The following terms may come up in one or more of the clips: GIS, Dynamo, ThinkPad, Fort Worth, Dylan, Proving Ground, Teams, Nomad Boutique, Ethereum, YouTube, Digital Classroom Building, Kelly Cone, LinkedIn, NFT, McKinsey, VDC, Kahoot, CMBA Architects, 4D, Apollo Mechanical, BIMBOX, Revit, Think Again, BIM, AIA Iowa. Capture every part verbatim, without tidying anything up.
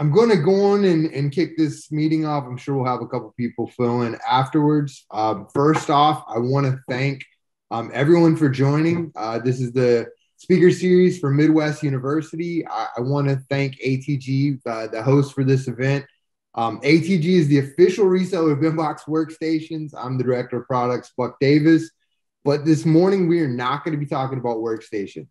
I'm going to go on and, and kick this meeting off. I'm sure we'll have a couple people fill in afterwards. Um, first off, I want to thank um, everyone for joining. Uh, this is the speaker series for Midwest University. I, I want to thank A T G, uh, the host for this event. Um, A T G is the official reseller of BIMBOX workstations. I'm the director of products, Buck Davis. But this morning, we are not going to be talking about workstations.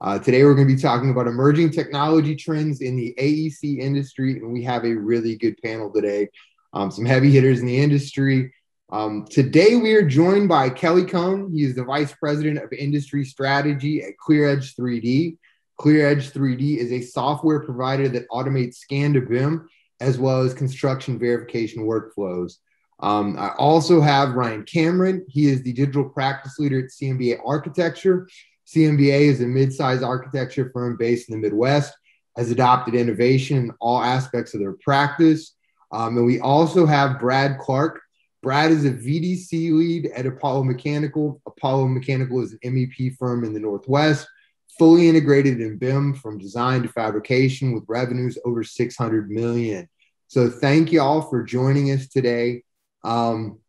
Uh, today, we're going to be talking about emerging technology trends in the A E C industry, and we have a really good panel today, um, some heavy hitters in the industry. Um, today, we are joined by Kelly Cone. He is the Vice President of Industry Strategy at ClearEdge three D. ClearEdge three D is a software provider that automates scan to B I M, as well as construction verification workflows. Um, I also have Ryan Cameron. He is the Digital Practice Leader at C M B A Architecture. C M B A is a mid-sized architecture firm based in the Midwest, has adopted innovation in all aspects of their practice. Um, and we also have Brad Clark. Brad is a V D C lead at Apollo Mechanical. Apollo Mechanical is an M E P firm in the Northwest, fully integrated in B I M from design to fabrication with revenues over six hundred million dollars. So thank you all for joining us today. Um,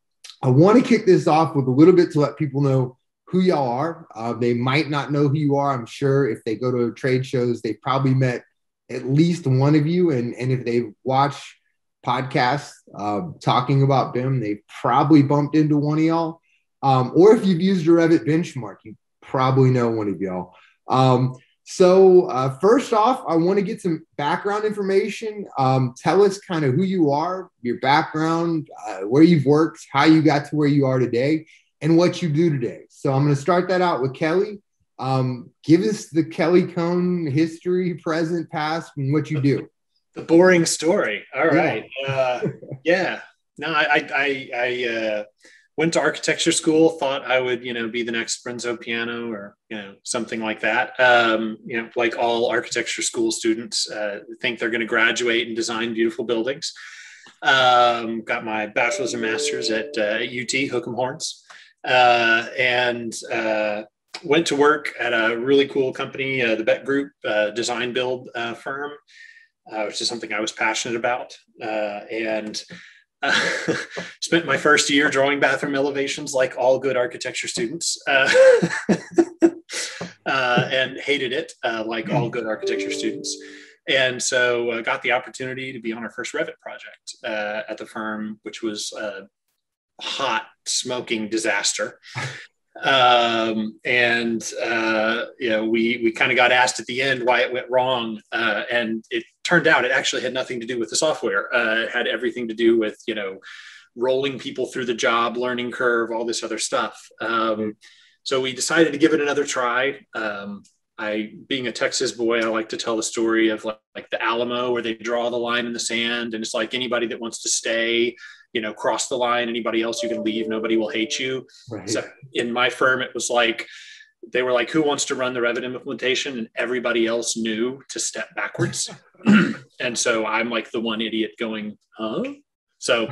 I want to kick this off with a little bit to let people know who y'all are. Uh, they might not know who you are. I'm sure if they go to trade shows, they probably met at least one of you. And, and if they watch podcasts uh, talking about B I M, they probably bumped into one of y'all. Um, or if you've used a Revit benchmark, you probably know one of y'all. Um, so uh, first off, I want to get some background information. Um, tell us kind of who you are, your background, uh, where you've worked, how you got to where you are today, and what you do today. So I'm going to start that out with Kelly. Um, give us the Kelly Cone history, present, past, and what you do. The boring story. All right. Yeah. uh, yeah. No, I, I, I uh, went to architecture school, thought I would, you know, be the next Renzo Piano or, you know, something like that. Um, you know, like all architecture school students uh, think they're going to graduate and design beautiful buildings. Um, got my bachelor's and master's at uh, U T, Hook 'em Horns. Uh, and, uh, went to work at a really cool company, uh, the Beck Group, uh, design build, uh, firm, uh, which is something I was passionate about. Uh, and, uh, spent my first year drawing bathroom elevations like all good architecture students, uh, uh and hated it, uh, like all good architecture students. And so I uh, got the opportunity to be on our first Revit project, uh, at the firm, which was, uh, hot smoking disaster. Um, and, uh, you know, we, we kind of got asked at the end why it went wrong. Uh, and it turned out it actually had nothing to do with the software. Uh, it had everything to do with, you know, rolling people through the job, learning curve, all this other stuff. Um, so we decided to give it another try. Um, I, being a Texas boy, I like to tell the story of like, like the Alamo where they draw the line in the sand. And it's like anybody that wants to stay, you know, cross the line, anybody else you can leave, nobody will hate you. Right. So in my firm, it was like, they were like, who wants to run the Revit implementation? And everybody else knew to step backwards. And so I'm like the one idiot going, huh? So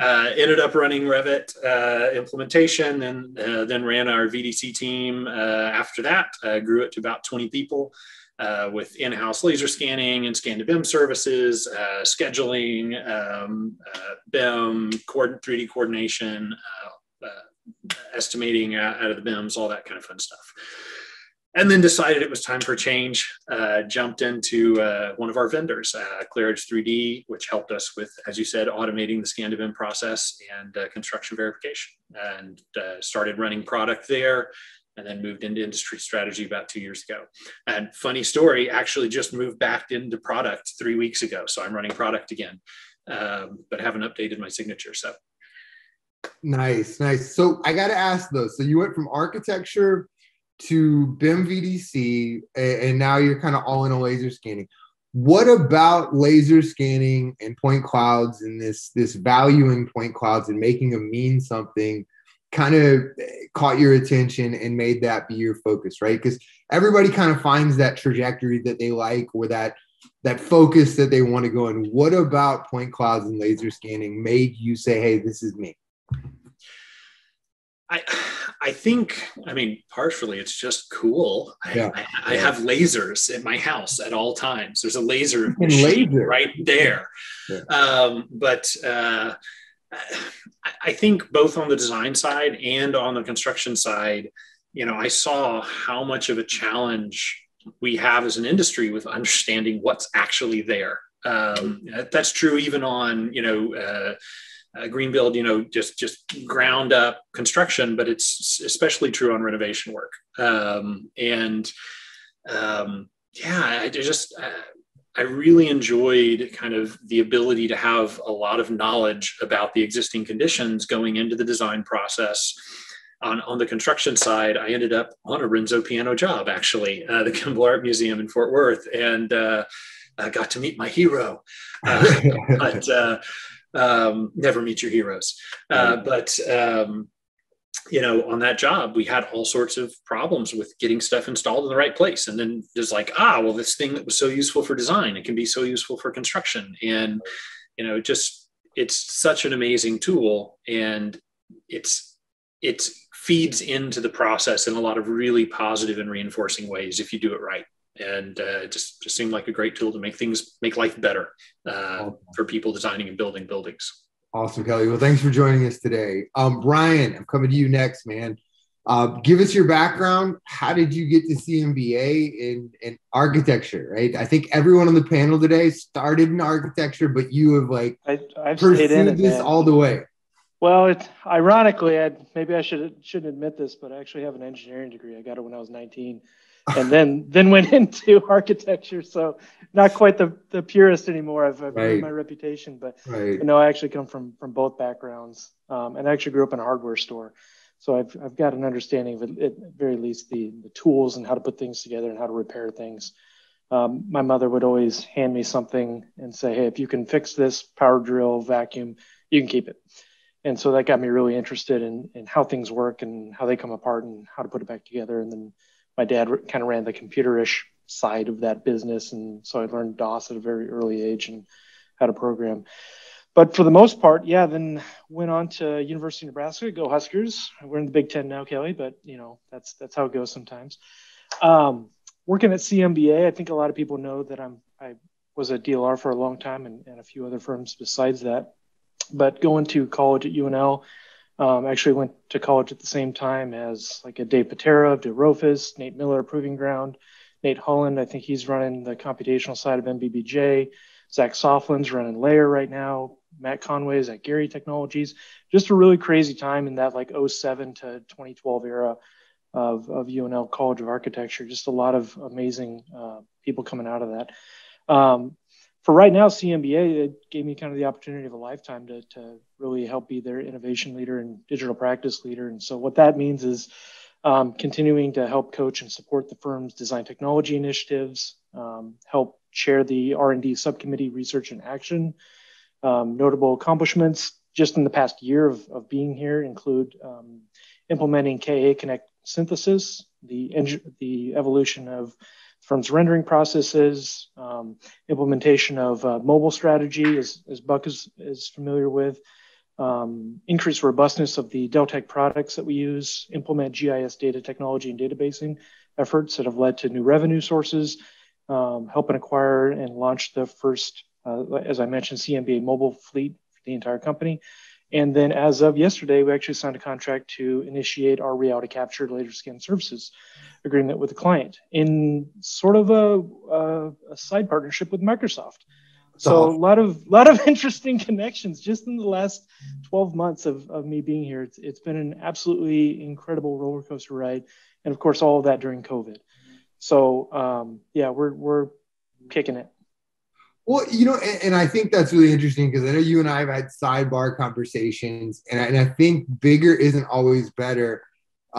uh, ended up running Revit uh, implementation and uh, then ran our V D C team uh, after that, uh, grew it to about twenty people. Uh, with in-house laser scanning and scan to B I M services, uh, scheduling, um, uh, B I M, three D coordination, uh, uh, estimating out of the B I Ms, all that kind of fun stuff. And then decided it was time for change, uh, jumped into uh, one of our vendors, uh, ClearEdge three D, which helped us with, as you said, automating the scan to B I M process and uh, construction verification, and uh, started running product there. And then moved into industry strategy about two years ago. And funny story, actually just moved back into product three weeks ago. So I'm running product again, um, but haven't updated my signature. So nice, nice. So I got to ask though. So you went from architecture to B I M V D C, and now you're kind of all in a laser scanning. What about laser scanning and point clouds and this this valuing point clouds and making them mean something kind of caught your attention and made that be your focus, right? Because everybody kind of finds that trajectory that they like or that that focus that they want to go in. What about point clouds and laser scanning made you say, hey, this is me? I I think, I mean, partially it's just cool. Yeah. I, I have lasers in my house at all times. There's a laser machine laser. right there. Yeah. Um, but uh, I think both on the design side and on the construction side, you know, I saw how much of a challenge we have as an industry with understanding what's actually there. Um, that's true even on, you know, uh, Uh, green build, you know, just just ground up construction, but it's especially true on renovation work. Um, and um, yeah, I just uh, I really enjoyed kind of the ability to have a lot of knowledge about the existing conditions going into the design process. On on the construction side, I ended up on a Renzo Piano job actually, uh, the Kimbell Art Museum in Fort Worth, and uh, I got to meet my hero. Uh, but uh, um never meet your heroes, uh but um you know, on that job we had all sorts of problems with getting stuff installed in the right place, and then there's like, ah well, this thing that was so useful for design, it can be so useful for construction. And you know, just it's such an amazing tool, and it's it feeds into the process in a lot of really positive and reinforcing ways if you do it right. And uh, just just seemed like a great tool to make things, make life better uh, awesome. for people designing and building buildings. Awesome, Kelly. Well, thanks for joining us today. Um, Ryan, I'm coming to you next, man. Uh, give us your background. How did you get to C M B A in, in architecture, right? I think everyone on the panel today started in architecture, but you have like I, I've pursued in it, this man. all the way. Well, it's, ironically, I'd, maybe I should, shouldn't admit this, but I actually have an engineering degree. I got it when I was nineteen. And then, then went into architecture, so not quite the, the purist anymore. I've, I've right. made my reputation, but right. you know, I actually come from from both backgrounds, um, and I actually grew up in a hardware store, so I've I've got an understanding of at, at very least the the tools and how to put things together and how to repair things. Um, my mother would always hand me something and say, "Hey, if you can fix this power drill, vacuum, you can keep it." And so that got me really interested in in how things work and how they come apart and how to put it back together, and then. My dad kind of ran the computerish side of that business, and so I learned DOS at a very early age and how to program. But for the most part, yeah, then went on to University of Nebraska, go Huskers. We're in the Big Ten now, Kelly, but you know, that's that's how it goes sometimes. Um, working at C M B A, I think a lot of people know that I'm I was a D L R for a long time, and, and a few other firms besides that. But going to college at U N L. Um, actually went to college at the same time as like a Dave Patera, DeRofus, Nate Miller, Proving Ground, Nate Holland. I think he's running the computational side of M B B J. Zach Soflin's running Layer right now. Matt Conway's at Gary Technologies. Just a really crazy time in that like oh seven to twenty twelve era of, of U N L College of Architecture. Just a lot of amazing uh, people coming out of that. Um, For right now, C M B A, it gave me kind of the opportunity of a lifetime to, to really help be their innovation leader and digital practice leader. And so what that means is um, continuing to help coach and support the firm's design technology initiatives, um, help chair the R and D subcommittee research and action. Um, notable accomplishments just in the past year of, of being here include um, implementing K A Connect synthesis, the, the evolution of firm's rendering processes, um, implementation of uh, mobile strategy, as, as Buck is, is familiar with, um, increased robustness of the Deltek products that we use, implement G I S data technology and databasing efforts that have led to new revenue sources, um, helping acquire and launch the first, uh, as I mentioned, C M B A mobile fleet for the entire company. And then as of yesterday, we actually signed a contract to initiate our reality capture laser scan services agreement with the client in sort of a, a, a side partnership with Microsoft. So oh. a lot of lot of interesting connections just in the last twelve months of, of me being here. It's, it's been an absolutely incredible roller coaster ride. And of course, all of that during COVID. So um, yeah, we're, we're kicking it. Well, you know, and, and I think that's really interesting because I know you and I have had sidebar conversations, and I, and I think bigger isn't always better.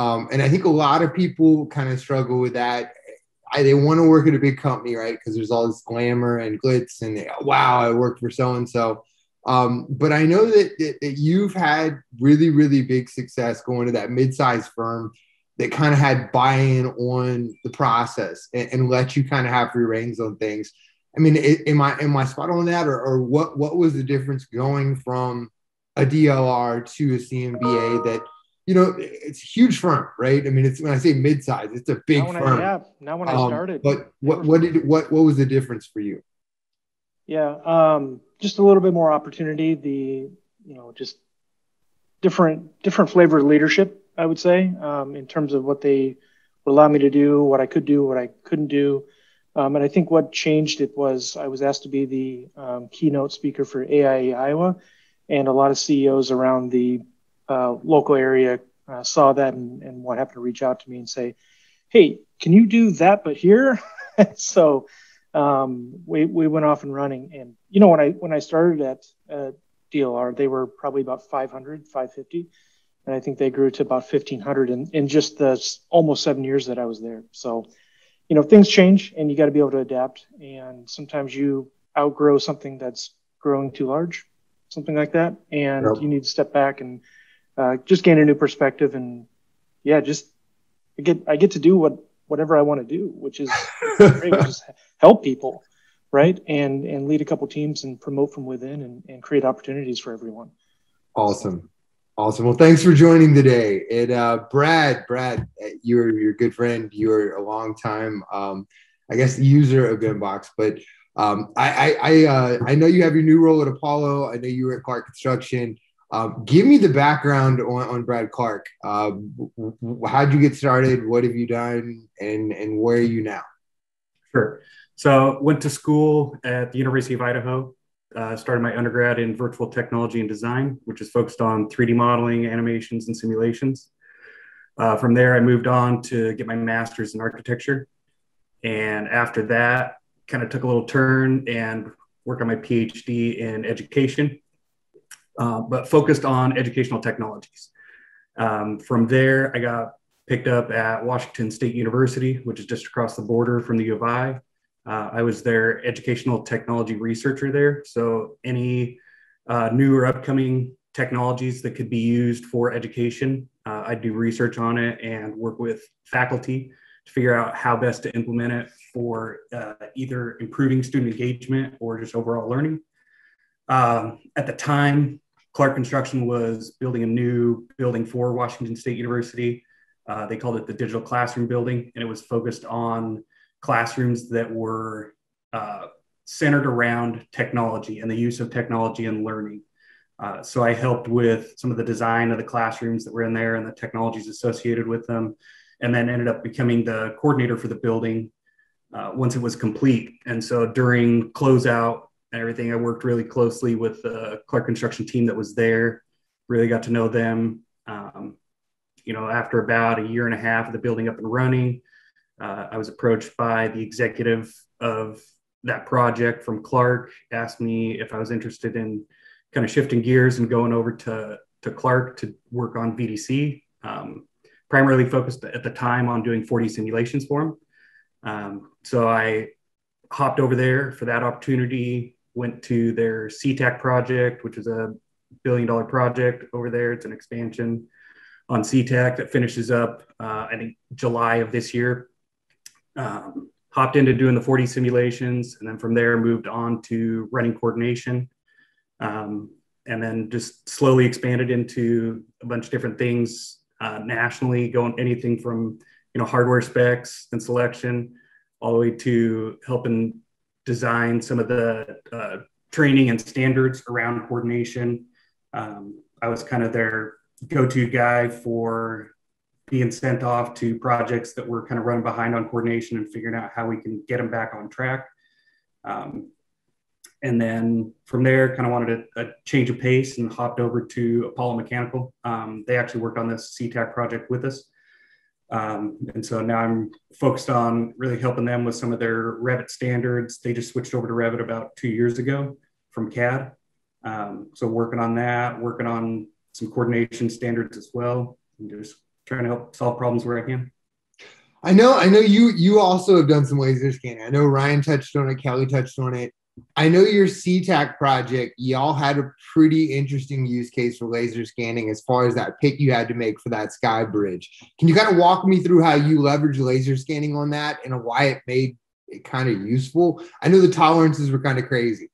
Um, and I think a lot of people kind of struggle with that. I, they want to work at a big company, right? Because there's all this glamour and glitz and they, wow, I worked for so-and-so. Um, but I know that, that, that you've had really, really big success going to that mid-sized firm that kind of had buy-in on the process and, and let you kind of have free reins on things. I mean, am I am I spot on that, or, or what? What was the difference going from a D L R to a C M B A that, you know, it's a huge firm, right? I mean, it's, when I say mid-size, it's a big not firm. I, yeah, not when um, I started. But what what did what what was the difference for you? Yeah, um, just a little bit more opportunity. The you know just different different flavor of leadership, I would say, um, in terms of what they would allow me to do, what I could do, what I couldn't do. Um, and I think what changed it was I was asked to be the um, keynote speaker for A I A Iowa, and a lot of C E Os around the uh, local area uh, saw that and, and what happened to reach out to me and say, hey, can you do that but here? So um, we, we went off and running. And, you know, when I when I started at uh, D L R, they were probably about five hundred, five fifty. And I think they grew to about fifteen hundred in, in just the almost seven years that I was there. So, you know, things change and you got to be able to adapt. And sometimes you outgrow something that's growing too large, something like that. And yep. you need to step back and uh, just gain a new perspective. And yeah, just I get, I get to do what, whatever I want to do, which is great, which is help people, right? And, and lead a couple teams and promote from within and, and create opportunities for everyone. Awesome. So, Awesome. Well, thanks for joining today. And uh, Brad, Brad, you're your good friend. You're a long time, um, I guess, the user of BIMBOX. But um, I, I, I, uh, I know you have your new role at Apollo. I know you were at Clark Construction. Um, give me the background on, on Brad Clark. Um, how'd you get started? What have you done? And and where are you now? Sure. So went to school at the University of Idaho. Uh, started my undergrad in virtual technology and design, which is focused on three D modeling, animations, and simulations. Uh, from there, I moved on to get my master's in architecture. And after that, kind of took a little turn and worked on my PhD in education, uh, but focused on educational technologies. Um, from there, I got picked up at Washington State University, which is just across the border from the U of I. Uh, I was their educational technology researcher there. So any uh, new or upcoming technologies that could be used for education, uh, I do research on it and work with faculty to figure out how best to implement it for uh, either improving student engagement or just overall learning. Um, at the time, Clark Construction was building a new building for Washington State University. Uh, they called it the Digital Classroom Building, and it was focused on classrooms that were uh, centered around technology and the use of technology and learning. Uh, so I helped with some of the design of the classrooms that were in there and the technologies associated with them, and then ended up becoming the coordinator for the building uh, once it was complete. And so during closeout and everything, I worked really closely with the Clark Construction team that was there, really got to know them. Um, you know, after about a year and a half of the building up and running, Uh, I was approached by the executive of that project from Clark, asked me if I was interested in kind of shifting gears and going over to, to Clark to work on V D C, um, primarily focused at the time on doing four D simulations for him. Um, so I hopped over there for that opportunity, went to their SeaTac project, which is a billion dollar project over there. It's an expansion on SeaTac that finishes up, uh, I think, July of this year. Um, hopped into doing the four D simulations, and then from there moved on to running coordination, um, and then just slowly expanded into a bunch of different things uh, nationally, going anything from you know hardware specs and selection all the way to helping design some of the uh, training and standards around coordination. Um, I was kind of their go-to guy for being sent off to projects that were kind of running behind on coordination and figuring out how we can get them back on track. Um, and then from there, kind of wanted a, a change of pace and hopped over to Apollo Mechanical. Um, they actually worked on this SeaTac project with us. Um, and so now I'm focused on really helping them with some of their Revit standards. They just switched over to Revit about two years ago from C A D. Um, so working on that, working on some coordination standards as well. And just trying to help solve problems where I can. I know, I know you, you also have done some laser scanning. I know Ryan touched on it. Kelly touched on it. I know your SeaTac project, y'all had a pretty interesting use case for laser scanning as far as that pick you had to make for that sky bridge. Can you kind of walk me through how you leveraged laser scanning on that and why it made it kind of useful? I know the tolerances were kind of crazy.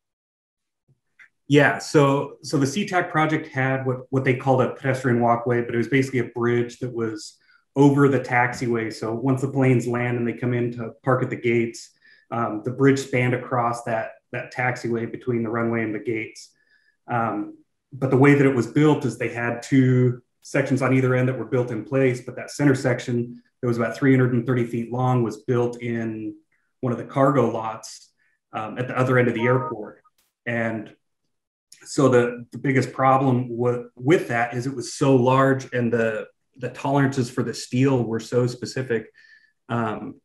Yeah, so so the SeaTac project had what, what they called a pedestrian walkway, but it was basically a bridge that was over the taxiway. So once the planes land and they come in to park at the gates, um, the bridge spanned across that, that taxiway between the runway and the gates. Um, but the way that it was built is they had two sections on either end that were built in place, but that center section that was about three hundred thirty feet long was built in one of the cargo lots um, at the other end of the airport. And so the, the biggest problem with that is it was so large, and the, the tolerances for the steel were so specific um,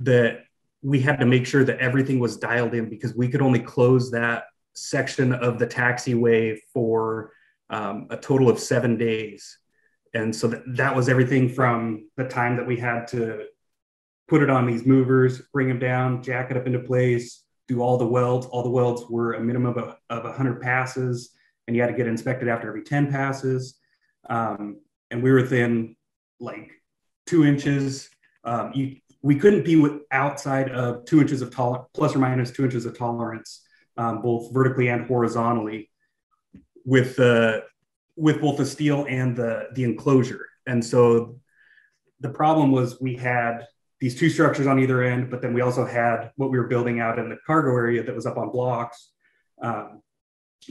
that we had to make sure that everything was dialed in, because we could only close that section of the taxiway for um, a total of seven days. And so that, that was everything from the time that we had to put it on these movers, bring them down, jack it up into place, do all the welds. All the welds were a minimum of, of one hundred passes, and you had to get inspected after every ten passes. Um, and we were within like two inches. Um, you, we couldn't be with outside of two inches of tolerance, plus or minus two inches of tolerance, um, both vertically and horizontally, with the uh, with both the steel and the the enclosure. And so the problem was we had these two structures on either end, but then we also had what we were building out in the cargo area that was up on blocks um,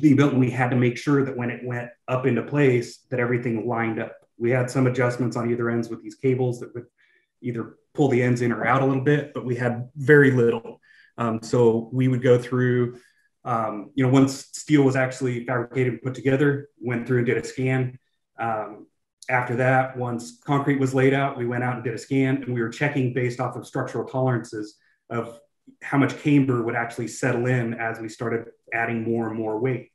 being built, and we had to make sure that when it went up into place that everything lined up. We had some adjustments on either ends with these cables that would either pull the ends in or out a little bit, but we had very little. Um, so we would go through, um, you know, once steel was actually fabricated and put together, went through and did a scan. Um, After that, once concrete was laid out, we went out and did a scan, and we were checking based off of structural tolerances of how much camber would actually settle in as we started adding more and more weight.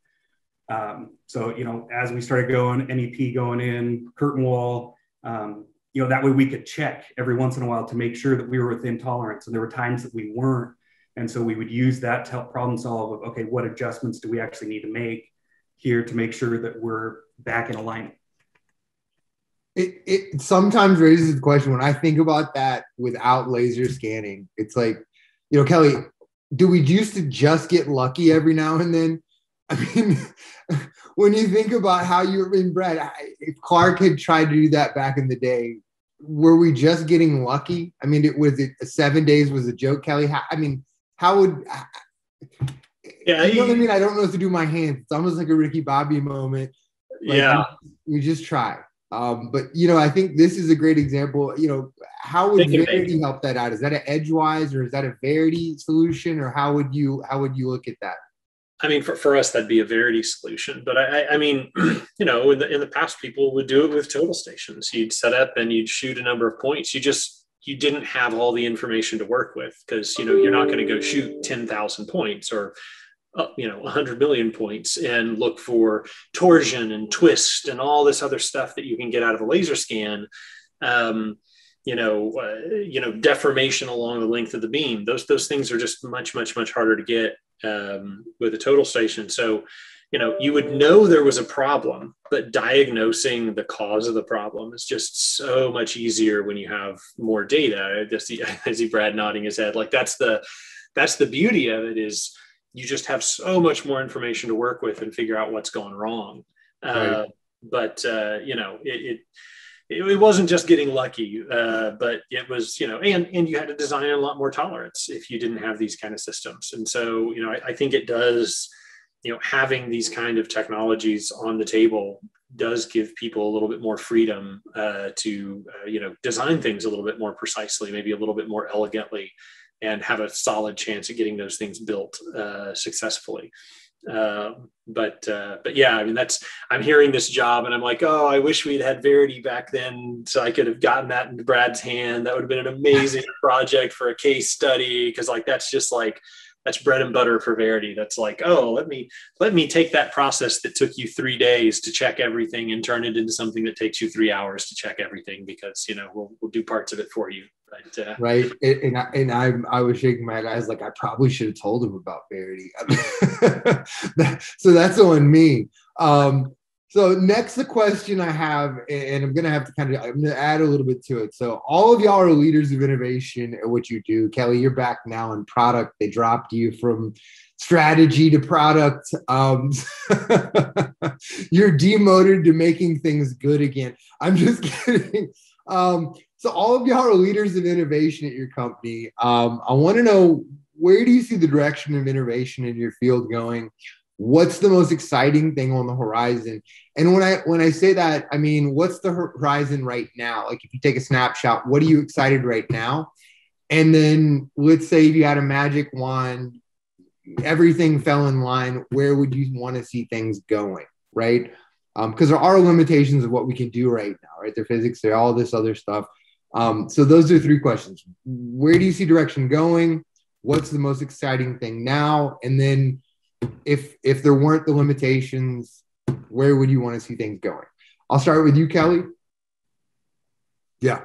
Um, so, you know, as we started going, M E P going in, curtain wall, um, you know, that way we could check every once in a while to make sure that we were within tolerance. And there were times that we weren't. And so we would use that to help problem solve of, okay, what adjustments do we actually need to make here to make sure that we're back in alignment? It, it sometimes raises the question when I think about that without laser scanning. It's like, you know, Kelly, do we used to just get lucky every now and then? I mean, when you think about how you've been bred, I, if Clark had tried to do that back in the day, were we just getting lucky? I mean, it was it seven days was a joke, Kelly. How, I mean, how would? Yeah, you know what I mean. I don't know what to do with my hands. It's almost like a Ricky Bobby moment. Like, yeah, we just try. Um, but, you know, I think this is a great example. You know, how would Verity help that out? Is that an Edgewise, or is that a Verity solution, or how would you how would you look at that? I mean, for, for us, that'd be a Verity solution. But I, I mean, you know, in the, in the past, people would do it with total stations. You'd set up and you'd shoot a number of points. You just you didn't have all the information to work with, because, you know, you're not going to go shoot ten thousand points or Uh, you know, one hundred million points and look for torsion and twist and all this other stuff that you can get out of a laser scan. Um, you know, uh, you know, deformation along the length of the beam. Those those things are just much, much, much harder to get um, with a total station. So, you know, you would know there was a problem, but diagnosing the cause of the problem is just so much easier when you have more data. Just the, I see Brad nodding his head. Like that's the that's the beauty of it is. You just have so much more information to work with and figure out what's going wrong. Right. Uh, but, uh, you know, it, it, it wasn't just getting lucky, uh, but it was, you know, and, and you had to design a lot more tolerance if you didn't have these kind of systems. And so, you know, I, I think it does, you know, having these kind of technologies on the table does give people a little bit more freedom uh, to, uh, you know, design things a little bit more precisely, maybe a little bit more elegantly, and have a solid chance at getting those things built uh, successfully. Uh, but, uh, but yeah, I mean, that's, I'm hearing this job and I'm like, oh, I wish we'd had Verity back then so I could have gotten that into Brad's hand. That would have been an amazing project for a case study. Cause like, that's just like, that's bread and butter for Verity. That's like, oh, let me, let me take that process that took you three days to check everything and turn it into something that takes you three hours to check everything, because, you know, we'll, we'll do parts of it for you. But, uh, right. And, and, I, and I, I was shaking my eyes like I probably should have told him about Verity. So that's on me. Um, So next, the question I have, and I'm going to have to kind of, I'm going to add a little bit to it. So all of y'all are leaders of innovation at what you do. Kelly, you're back now in product. They dropped you from strategy to product. Um, you're demoted to making things good again. I'm just kidding. Um, so all of y'all are leaders of innovation at your company. Um, I want to know, where do you see the direction of innovation in your field going? What's the most exciting thing on the horizon? And when I when I say that, I mean, what's the horizon right now? Like, if you take a snapshot, what are you excited right now? And then let's say if you had a magic wand, everything fell in line, where would you want to see things going, right? Because um, there are limitations of what we can do right now, right? There are physics, there are all this other stuff. Um, so those are three questions. Where do you see direction going? What's the most exciting thing now? And then if if there weren't the limitations, where would you want to see things going? I'll start with you, Kelly. Yeah.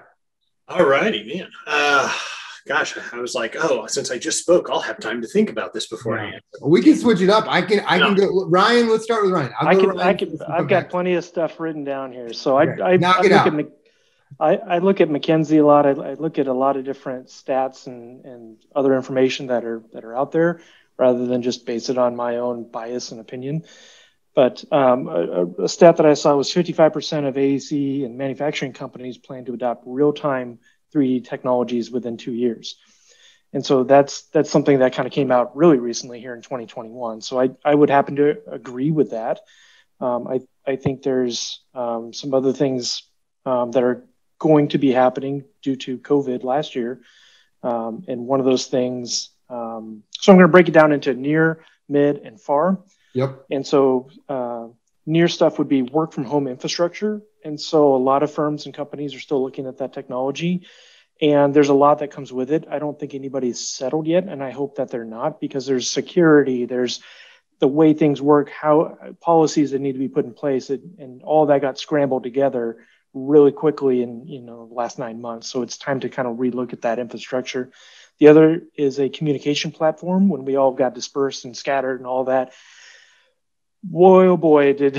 All righty, man. Uh, gosh, I was like, oh, since I just spoke, I'll have time to think about this before yeah. I answer. We can switch it up. I can. I no. can go. Ryan, let's start with Ryan. I'll I can. Ryan I can. I've got back. plenty of stuff written down here, so okay. I, I, I look out. at I, I look at McKinsey a lot. I, I look at a lot of different stats and and other information that are that are out there, rather than just base it on my own bias and opinion. But um, a, a stat that I saw was fifty-five percent of A E C and manufacturing companies plan to adopt real-time three D technologies within two years. And so that's that's something that kind of came out really recently here in twenty twenty-one. So I, I would happen to agree with that. Um, I, I think there's um, some other things um, that are going to be happening due to COVID last year. Um, and one of those things, Um, so I'm going to break it down into near, mid, and far. Yep. And so uh, near stuff would be work from home infrastructure. And so a lot of firms and companies are still looking at that technology. And there's a lot that comes with it. I don't think anybody's settled yet. And I hope that they're not, because there's security, there's the way things work, how policies that need to be put in place. It, and all that got scrambled together really quickly in you know the last nine months. So it's time to kind of relook at that infrastructure. The other is a communication platform. When we all got dispersed and scattered and all that, boy, oh boy, did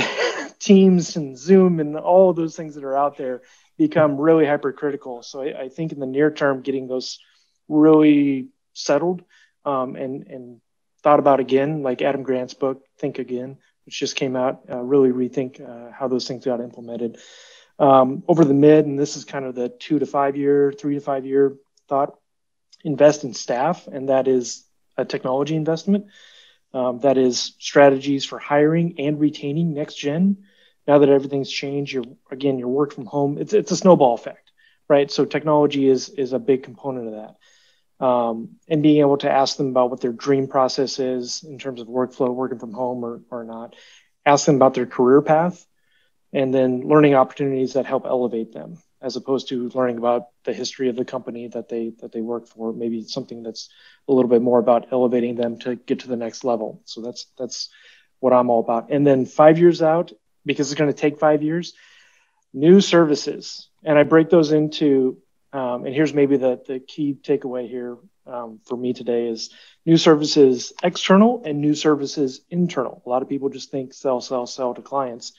Teams and Zoom and all of those things that are out there become really hypercritical. So I, I think in the near term, getting those really settled um, and, and thought about again, like Adam Grant's book, Think Again, which just came out, uh, really rethink uh, how those things got implemented. Um, over the mid, and this is kind of the two to five year, three to five year thought, invest in staff, and that is a technology investment. Um, that is strategies for hiring and retaining next gen. Now that everything's changed, your again your work from home, it's it's a snowball effect, right? So technology is is a big component of that, um, and being able to ask them about what their dream process is in terms of workflow, working from home or or not. Ask them about their career path, and then learning opportunities that help elevate them, as opposed to learning about the history of the company that they that they work for, maybe something that's a little bit more about elevating them to get to the next level. So that's that's what I'm all about. And then five years out, because it's going to take five years, new services. And I break those into, um, and here's maybe the, the key takeaway here um, for me today is new services external and new services internal. A lot of people just think sell, sell, sell to clients.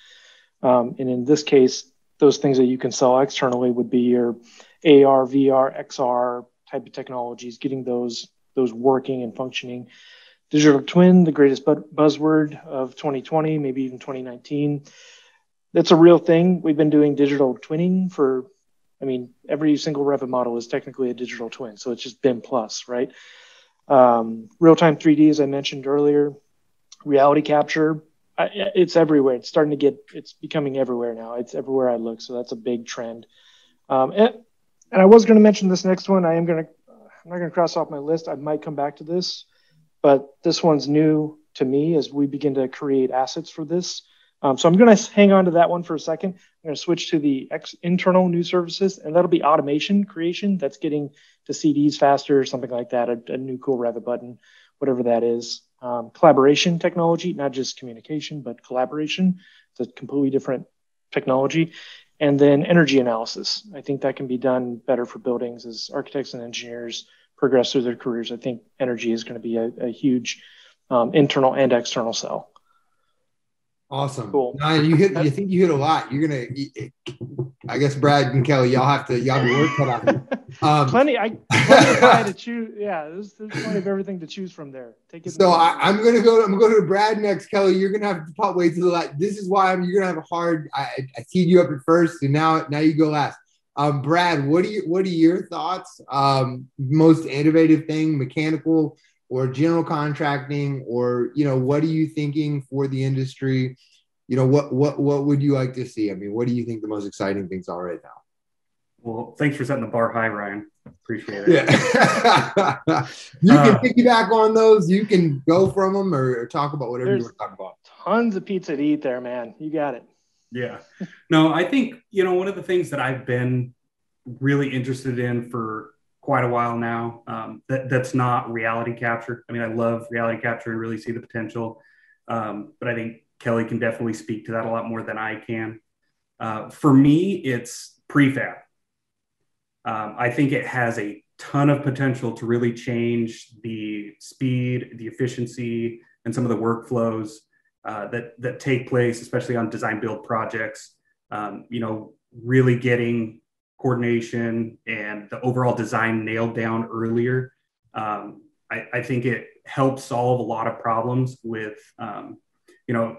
Um, and in this case, those things that you can sell externally would be your A R, V R, X R type of technologies, getting those those working and functioning. Digital twin, the greatest bu buzzword of twenty twenty, maybe even twenty nineteen. That's a real thing. We've been doing digital twinning for, I mean, every single Revit model is technically a digital twin. So it's just B I M plus, right? Um, Real-time three D, as I mentioned earlier, reality capture. I, it's everywhere. It's starting to get, it's becoming everywhere now. It's everywhere I look. So that's a big trend. Um, and, and I was going to mention this next one. I am going to, I'm not going to cross off my list. I might come back to this, but this one's new to me as we begin to create assets for this. Um, so I'm going to hang on to that one for a second. I'm going to switch to the ex internal new services, and that'll be automation creation. That's getting to C Ds faster or something like that. A, a new cool Revit button, whatever that is. Um, collaboration technology, not just communication, but collaboration. It's a completely different technology. And then energy analysis. I think that can be done better for buildings as architects and engineers progress through their careers. I think energy is going to be a, a huge um, internal and external sell. Awesome. Cool. No, you hit. You think you hit a lot. You're gonna. I guess Brad and Kelly, y'all have to. Y'all be work cut out. Um, plenty. I plenty to choose. Yeah, there's, there's plenty of everything to choose from there. Take it. So I, I'm gonna go. I'm gonna go to Brad next. Kelly, you're gonna have to pop way to the last. This is why I'm. You're gonna have a hard. I, I teed you up at first, and now now you go last. Um, Brad, what do you? What are your thoughts? Um, most innovative thing, mechanical or general contracting, or, you know, what are you thinking for the industry? You know, what, what, what would you like to see? I mean, what do you think the most exciting things are right now? Well, thanks for setting the bar high, Ryan. Appreciate it. Yeah. You can uh, piggyback on those. You can go from them or, or talk about whatever you want to talk about. Tons of pizza to eat there, man. You got it. Yeah. No, I think, you know, one of the things that I've been really interested in for quite a while now, um, that, that's not reality capture. I mean, I love reality capture and really see the potential, um, but I think Kelly can definitely speak to that a lot more than I can. Uh, for me, it's prefab. Um, I think it has a ton of potential to really change the speed, the efficiency, and some of the workflows uh, that, that take place, especially on design build projects, um, you know, really getting coordination and the overall design nailed down earlier. Um, I, I think it helps solve a lot of problems with, um, you know,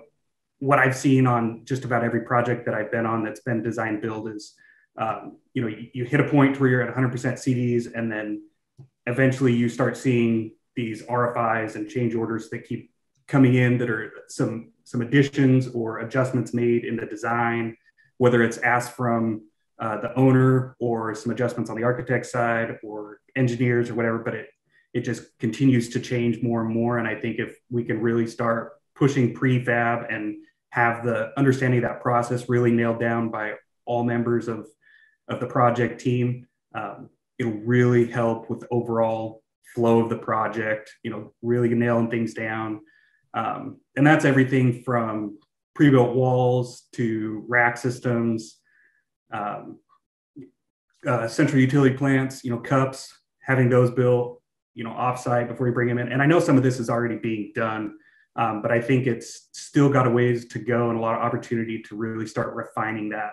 what I've seen on just about every project that I've been on that's been design build is, um, you know, you, you hit a point where you're at one hundred percent C Ds, and then eventually you start seeing these R F Is and change orders that keep coming in that are some, some additions or adjustments made in the design, whether it's asked from Uh, the owner or some adjustments on the architect side or engineers or whatever, but it, it just continues to change more and more. And I think if we can really start pushing prefab and have the understanding of that process really nailed down by all members of, of the project team, um, it'll really help with the overall flow of the project, you know, really nailing things down. Um, and that's everything from pre-built walls to rack systems, Um, uh, central utility plants, you know, cups, having those built, you know, offsite before you bring them in. And I know some of this is already being done, um, but I think it's still got a ways to go and a lot of opportunity to really start refining that,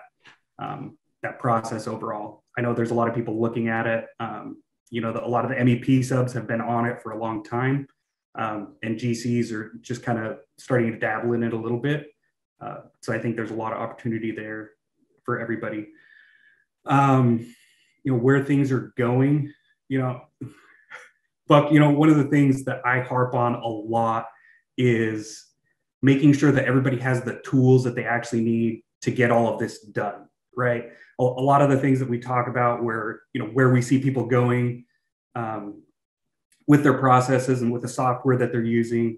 um, that process overall. I know there's a lot of people looking at it. Um, you know, the, a lot of the M E P subs have been on it for a long time, um, and G Cs are just kind of starting to dabble in it a little bit. Uh, so I think there's a lot of opportunity there for everybody. Um, you know, where things are going, you know, Buck, you know, one of the things that I harp on a lot is making sure that everybody has the tools that they actually need to get all of this done, right? A, a lot of the things that we talk about where, you know, where we see people going um, with their processes and with the software that they're using,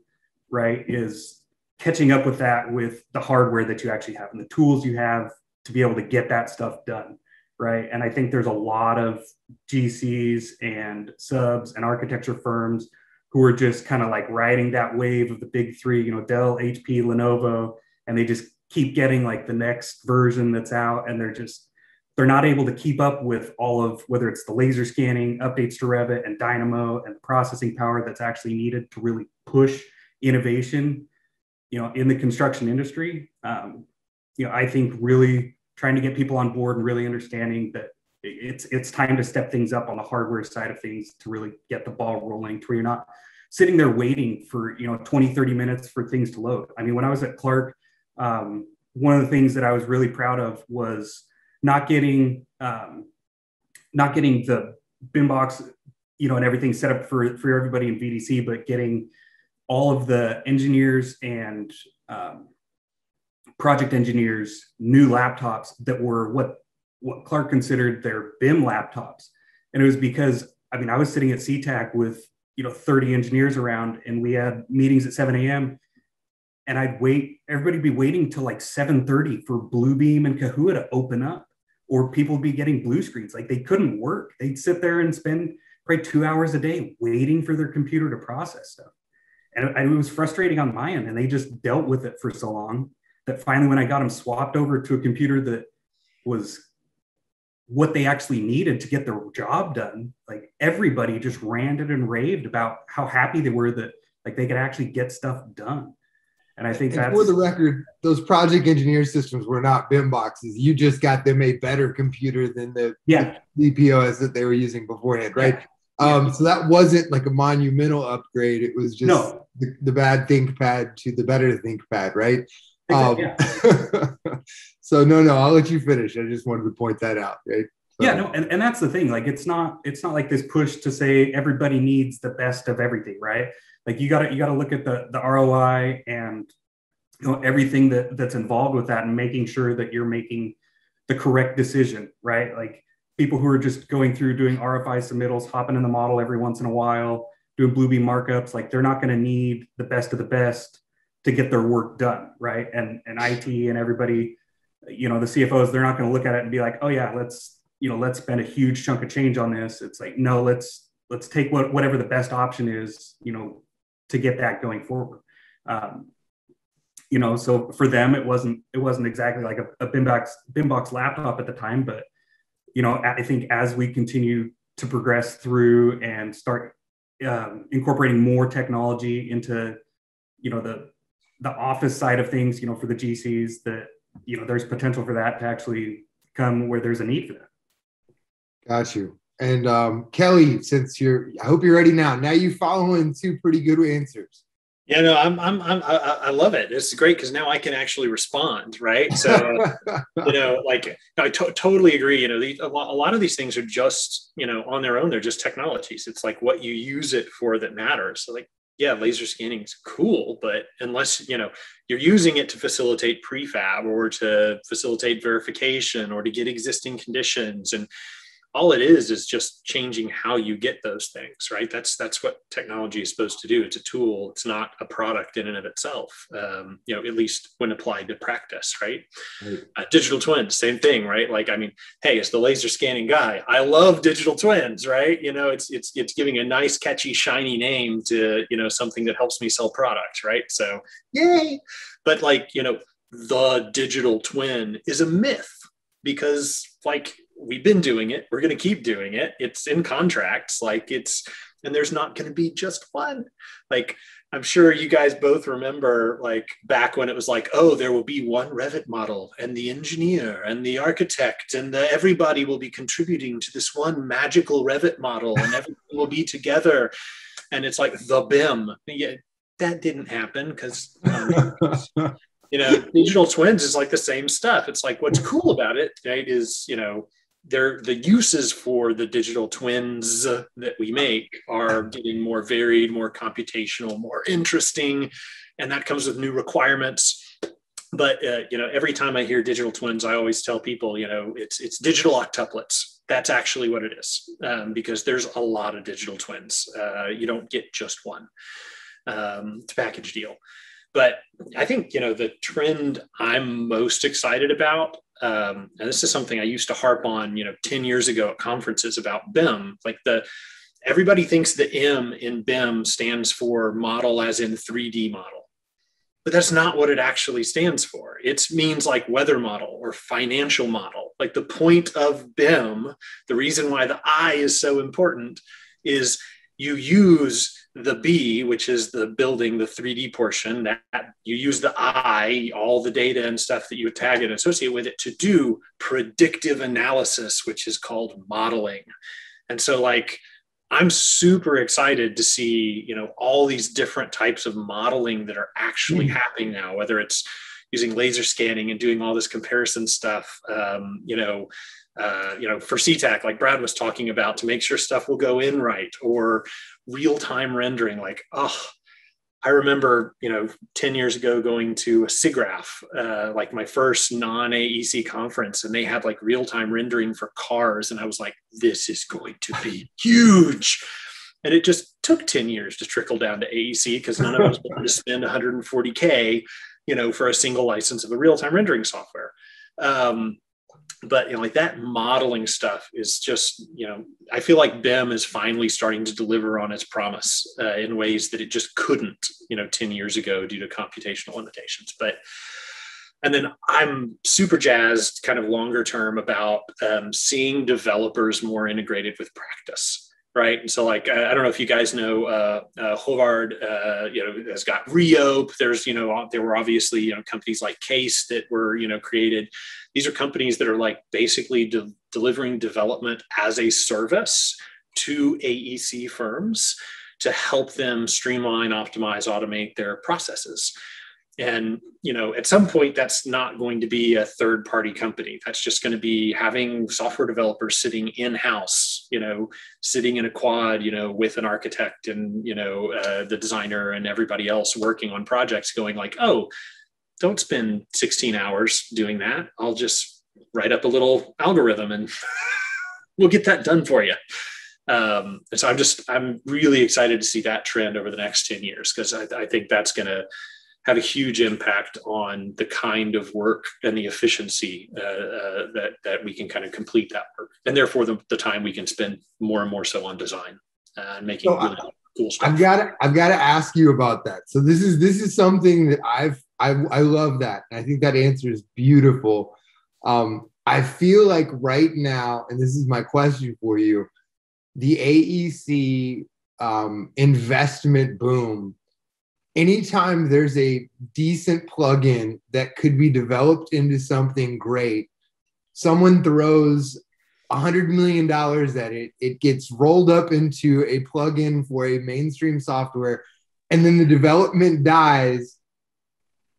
right, is catching up with that with the hardware that you actually have and the tools you have to be able to get that stuff done, right? And I think there's a lot of G Cs and subs and architecture firms who are just kind of like riding that wave of the big three, you know, Dell, H P, Lenovo, and they just keep getting like the next version that's out, and they're just, they're not able to keep up with all of, whether it's the laser scanning, updates to Revit and Dynamo and processing power that's actually needed to really push innovation, you know, in the construction industry. Um, you know, I think really trying to get people on board and really understanding that it's it's time to step things up on the hardware side of things to really get the ball rolling to where you're not sitting there waiting for, you know, twenty, thirty minutes for things to load. I mean, when I was at Clark, um, one of the things that I was really proud of was not getting, um, not getting the BIMBOX, you know, and everything set up for, for everybody in V D C, but getting all of the engineers and, um, project engineers, new laptops that were what, what Clark considered their B I M laptops. And it was because, I mean, I was sitting at SeaTac with, you know, thirty engineers around, and we had meetings at seven A M and I'd wait, everybody'd be waiting till like seven thirty for Bluebeam and Kahoot to open up, or people would be getting blue screens. Like they couldn't work. They'd sit there and spend probably two hours a day waiting for their computer to process stuff. And it was frustrating on my end, and they just dealt with it for so long that finally when I got them swapped over to a computer that was what they actually needed to get their job done, like everybody just ranted and raved about how happy they were that like they could actually get stuff done. And I think and that's... For the record, those project engineer systems were not B I M boxes. You just got them a better computer than the yeah. D P O S that they were using beforehand, right? Yeah. Um, yeah. So that wasn't like a monumental upgrade. It was just no. the, the bad ThinkPad to the better ThinkPad, right? Exactly, um, yeah. So no, no, I'll let you finish. I just wanted to point that out, right? So. Yeah, no, and, and that's the thing. Like, it's not it's not like this push to say everybody needs the best of everything, right? Like, you gotta you gotta look at the the R O I and, you know, everything that that's involved with that, and making sure that you're making the correct decision, right? Like, people who are just going through doing R F I submittals, hopping in the model every once in a while, doing Bluebeam markups, like, they're not going to need the best of the best to get their work done, right? And and I T and everybody, you know, the C F Os, they're not going to look at it and be like, oh yeah, let's you know, let's spend a huge chunk of change on this. It's like, no, let's, let's take what, whatever the best option is, you know, to get that going forward. Um, you know, so for them, it wasn't, it wasn't exactly like a, a BIMBOX, BIMBOX laptop at the time, but, you know, I think as we continue to progress through and start um, incorporating more technology into, you know, the, the office side of things, you know, for the G Cs, that, you know, there's potential for that to actually come where there's a need for that. Got you. And um, Kelly, since you're, I hope you're ready now. Now you're following two pretty good answers. Yeah, no, I'm, I'm, I'm I, I love it. It's great because now I can actually respond, right? So, you know, like, I to totally agree. You know, the, a, lot, a lot of these things are just, you know, on their own, they're just technologies. It's like what you use it for that matters. So, like, yeah, laser scanning is cool, but unless, you know, you're using it to facilitate prefab or to facilitate verification or to get existing conditions, and all it is is just changing how you get those things, right? That's that's what technology is supposed to do. It's a tool. It's not a product in and of itself, um, you know, at least when applied to practice, right? right. Uh, digital twins, same thing, right? Like, I mean, hey, as the laser scanning guy, I love digital twins, right? You know, it's, it's, it's giving a nice, catchy, shiny name to, you know, something that helps me sell products, right? So, yay! But, like, you know, the digital twin is a myth because, like, we've been doing it. We're going to keep doing it. It's in contracts. Like, it's, and there's not going to be just one. Like, I'm sure you guys both remember, like, back when it was like, oh, there will be one Revit model, and the engineer and the architect and the, everybody will be contributing to this one magical Revit model, and everyone will be together. And it's like the B I M. Yeah, that didn't happen because, um, you know, digital twins is like the same stuff. It's like, what's cool about it, right, is, you know, They're, the uses for the digital twins that we make are getting more varied, more computational, more interesting, and that comes with new requirements. But uh, you know, every time I hear digital twins, I always tell people, you know, it's it's digital octuplets. That's actually what it is, um, because there's a lot of digital twins. Uh, you don't get just one. Um, it's a package deal. But I think, you know, the trend I'm most excited about. Um, and this is something I used to harp on, you know, ten years ago at conferences about B I M. Like, the, everybody thinks the M in B I M stands for model as in three D model, but that's not what it actually stands for. It means like weather model or financial model. Like, the point of B I M, the reason why the I is so important is you use the B, which is the building, the three D portion, that you use the I, all the data and stuff that you would tag and associate with it, to do predictive analysis, which is called modeling. And so, like, I'm super excited to see, you know, all these different types of modeling that are actually mm-hmm. happening now, whether it's using laser scanning and doing all this comparison stuff, um, you know, Uh, you know, for SeaTac, like Brad was talking about, to make sure stuff will go in right, or real-time rendering. Like, oh, I remember, you know, ten years ago going to a SIGGRAPH, uh, like my first non A E C conference, and they had like real-time rendering for cars. And I was like, this is going to be huge. And it just took ten years to trickle down to A E C because none of us wanted to spend one hundred forty K, you know, for a single license of a real-time rendering software. Um, But, you know, like, that modeling stuff is just, you know, I feel like B I M is finally starting to deliver on its promise uh, in ways that it just couldn't, you know, ten years ago due to computational limitations. But, and then I'm super jazzed kind of longer term about um, seeing developers more integrated with practice. right? And so, like, I, I don't know if you guys know, uh, uh, Hovard, uh, you know, has got Reope. There's, you know, there were obviously, you know, companies like Case that were, you know, created. These are companies that are like basically de- delivering development as a service to A E C firms to help them streamline, optimize, automate their processes. And, you know, at some point, that's not going to be a third party company. That's just going to be having software developers sitting in-house, you know, sitting in a quad, you know, with an architect and, you know, uh, the designer and everybody else working on projects going like, oh, don't spend sixteen hours doing that. I'll just write up a little algorithm and we'll get that done for you. Um, and so I'm just, I'm really excited to see that trend over the next ten years, because I, I think that's going to have a huge impact on the kind of work and the efficiency uh, uh, that that we can kind of complete that work, and therefore the, the time we can spend more and more so on design uh, and making so really I, cool stuff. I've got to, I've got to ask you about that. So this is this is something that I've I, I love that. And I think that answer is beautiful. Um, I feel like right now, and this is my question for you, the A E C um, investment boom. Anytime there's a decent plugin that could be developed into something great, someone throws one hundred million dollars at it, it gets rolled up into a plugin for a mainstream software, and then the development dies,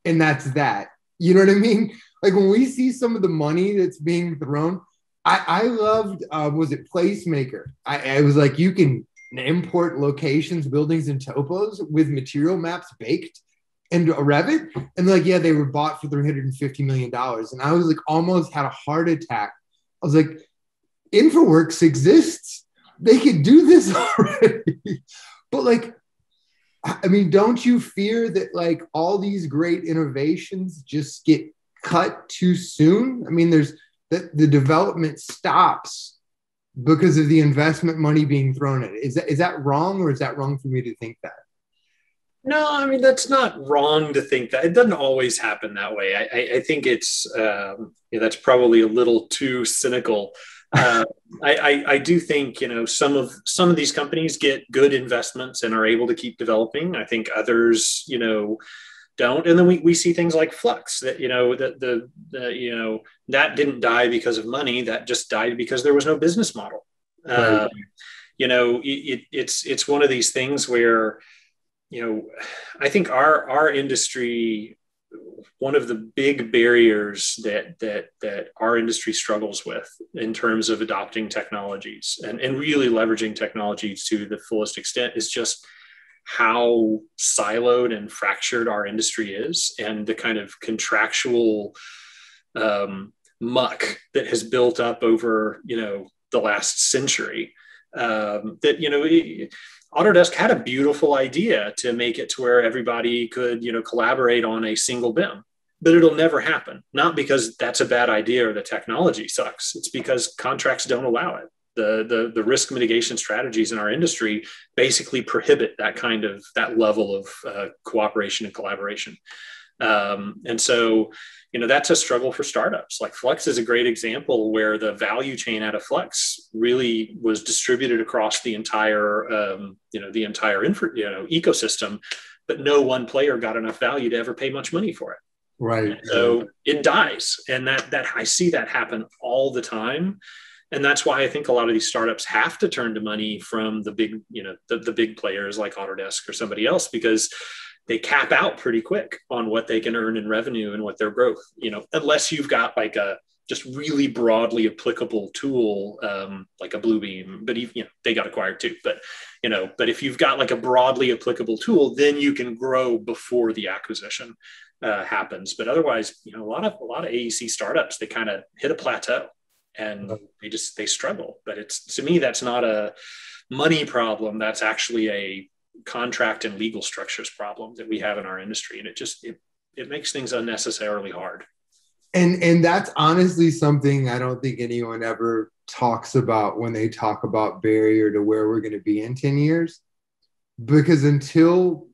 and that's that. You know what I mean? Like when we see some of the money that's being thrown, I, I loved, uh, was it Placemaker? I, I was like, you can import locations, buildings, and topos with material maps baked into Revit. And like, yeah, they were bought for three hundred fifty million dollars. And I was like, almost had a heart attack. I was like, InfraWorks exists. They could do this already. But like, I mean, don't you fear that like all these great innovations just get cut too soon? I mean, there's the, the development stops because of the investment money being thrown at it. Is that, is that wrong, or is that wrong for me to think that? No, I mean, that's not wrong to think that. It doesn't always happen that way. I, I think it's, um, yeah, that's probably a little too cynical. Uh, I, I, I do think, you know, some of, some of these companies get good investments and are able to keep developing. I think others, you know, don't. And then we, we see things like Flux that, you know, that the, the, you know, that didn't die because of money. That just died because there was no business model. Right. Um, you know, it, it, it's, it's one of these things where, you know, I think our, our industry, one of the big barriers that, that, that our industry struggles with in terms of adopting technologies and, and really leveraging technology to the fullest extent is just how siloed and fractured our industry is, and the kind of contractual um, muck that has built up over, you know, the last century. Um, that, you know, Autodesk had a beautiful idea to make it to where everybody could, you know, collaborate on a single B I M, but it'll never happen. Not because that's a bad idea or the technology sucks. It's because contracts don't allow it. The, the, the risk mitigation strategies in our industry basically prohibit that kind of, that level of uh, cooperation and collaboration. Um, and so, you know, that's a struggle for startups. Like Flux is a great example where the value chain out of Flux really was distributed across the entire, um, you know, the entire infra, you know, ecosystem, but no one player got enough value to ever pay much money for it. Right. And so it dies. And that, that I see that happen all the time. And that's why I think a lot of these startups have to turn to money from the big, you know, the, the big players like Autodesk or somebody else, because they cap out pretty quick on what they can earn in revenue and what their growth, you know, unless you've got like a just really broadly applicable tool, um, like a Bluebeam, but even, you know, they got acquired too. But, you know, but if you've got like a broadly applicable tool, then you can grow before the acquisition uh, happens. But otherwise, you know, a lot of, a lot of A E C startups, they kind of hit a plateau. And they just, they struggle. But it's, to me, that's not a money problem. That's actually a contract and legal structures problem that we have in our industry. And it just, it, it makes things unnecessarily hard. And, and that's honestly something I don't think anyone ever talks about when they talk about barrier to where we're going to be in ten years, because until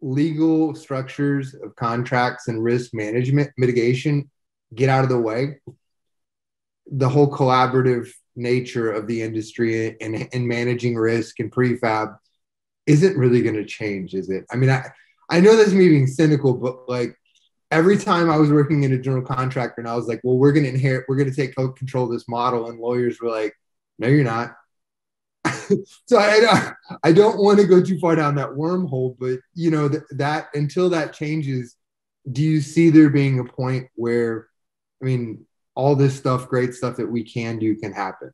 legal structures of contracts and risk management mitigation get out of the way, the whole collaborative nature of the industry and, and managing risk and prefab isn't really going to change, is it? I mean, I, I know that's me being cynical, but like every time I was working in a general contractor and I was like, well, we're going to inherit, we're going to take control of this model. And lawyers were like, no, you're not. So I don't, I don't want to go too far down that wormhole, but you know, th that until that changes, do you see there being a point where, I mean, all this stuff, great stuff that we can do can happen?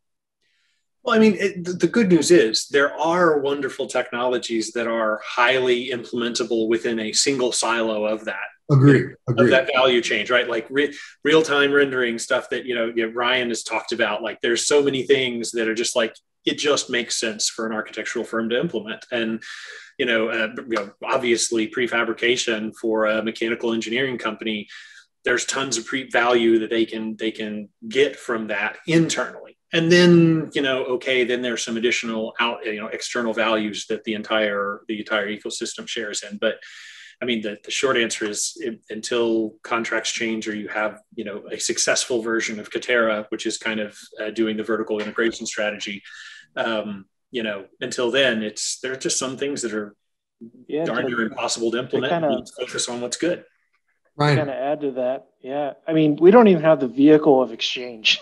Well, I mean, it, the good news is there are wonderful technologies that are highly implementable within a single silo of that. Agreed. Agreed. Of that value change, right? Like re real-time rendering stuff that, you know, you know, Ryan has talked about. Like there's so many things that are just like, it just makes sense for an architectural firm to implement. And, you know, uh, you know, obviously prefabrication for a mechanical engineering company, there's tons of pre value that they can, they can get from that internally. And then, you know, okay, then there's some additional out, you know, external values that the entire, the entire ecosystem shares in. But I mean, the, the short answer is it, until contracts change or you have, you know, a successful version of Katera, which is kind of uh, doing the vertical integration strategy, um, you know, until then it's, there are just some things that are yeah, darn near impossible to implement. Kinda, and focus on what's good. Right. Kind of add to that. Yeah. I mean, we don't even have the vehicle of exchange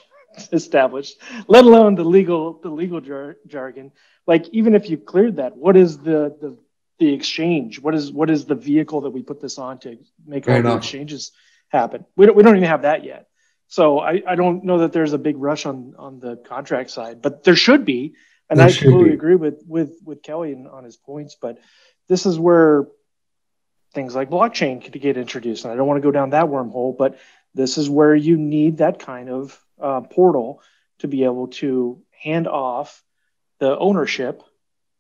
established, let alone the legal, the legal jar jargon. Like, even if you cleared that, what is the, the, the exchange? What is, what is the vehicle that we put this on to make all the exchanges happen? We don't, we don't even have that yet. So I, I don't know that there's a big rush on, on the contract side, but there should be. And I completely agree with, with, with Kelly and on his points, but this is where things like blockchain could get introduced. And I don't want to go down that wormhole, but this is where you need that kind of uh, portal to be able to hand off the ownership